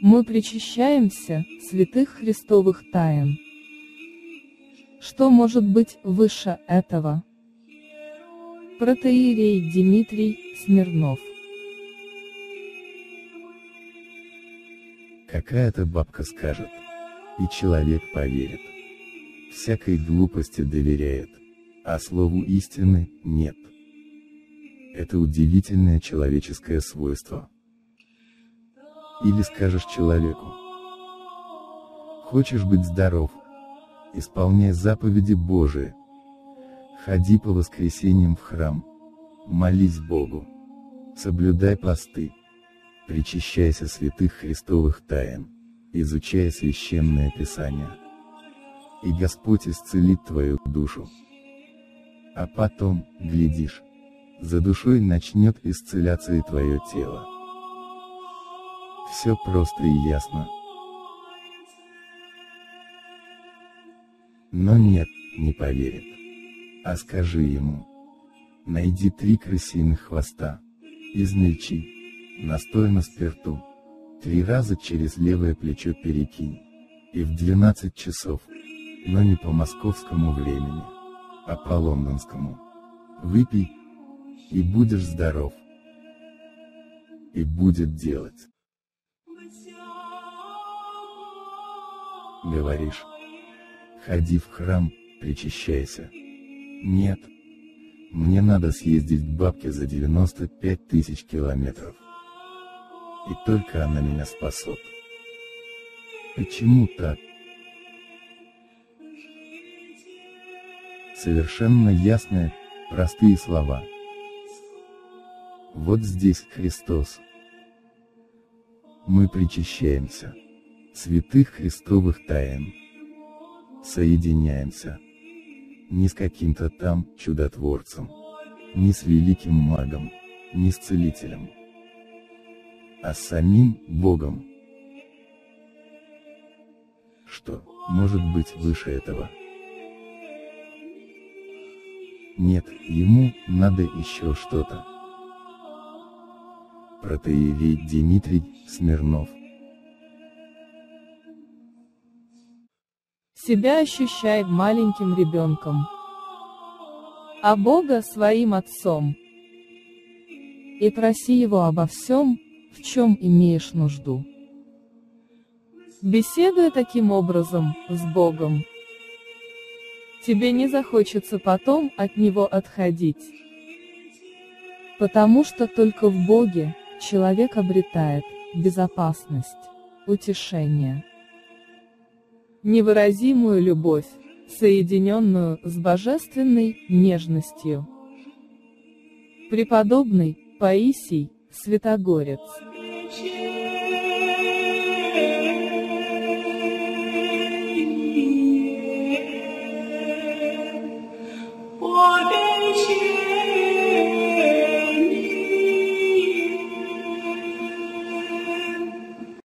Мы причащаемся святых Христовых тайн. Что может быть выше этого? Протоиерей Димитрий Смирнов. Какая-то бабка скажет, и человек поверит. Всякой глупости доверяет, а слову истины нет. Это удивительное человеческое свойство. Или скажешь человеку: хочешь быть здоров, исполняй заповеди Божии, ходи по воскресеньям в храм, молись Богу, соблюдай посты, причащайся святых Христовых тайн, изучай Священное Писание, и Господь исцелит твою душу. А потом, глядишь, за душой начнет исцеляться и твое тело. Все просто и ясно. Но нет, не поверит. А скажи ему: найди 3 крысиных хвоста, измельчи, настой на спирту, 3 раза через левое плечо перекинь, и в 12 часов, но не по московскому времени, а по лондонскому, выпей, и будешь здоров. И будет делать. Говоришь: ходи в храм, причащайся. Нет, мне надо съездить к бабке за 95 000 километров. И только она меня спасет. Почему так? Совершенно ясные, простые слова. Вот здесь Христос. Мы причащаемся святых Христовых тайн. Соединяемся. Не с каким-то там чудотворцем, не с великим магом, не с целителем, а с самим Богом. Что может быть выше этого? Нет, ему надо еще что-то. Протоиерей Димитрий Смирнов. Себя ощущай маленьким ребенком, а Бога своим Отцом, и проси Его обо всем, в чем имеешь нужду. Беседуя таким образом с Богом, тебе не захочется потом от Него отходить, потому что только в Боге человек обретает безопасность, утешение, невыразимую любовь, соединенную с божественной нежностью. Преподобный Паисий Святогорец.